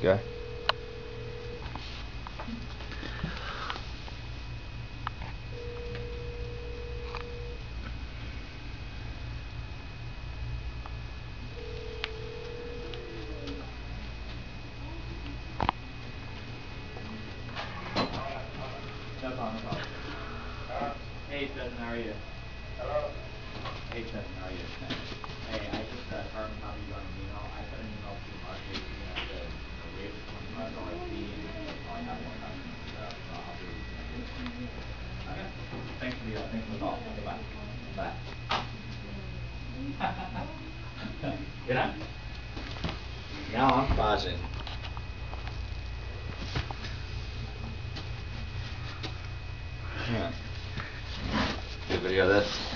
Go. Hey, Justin, how are you? Hello? Hey, Justin, how are you? Hey, I just hard copy you on an email. I sent an email to Mark Hayes and said, waive $25 fee and I have more time and stuff, so I'll do it. Okay. Thanks for the call. Bye. Bye. Good night. Now I'm pausing. Yeah. Good video of this.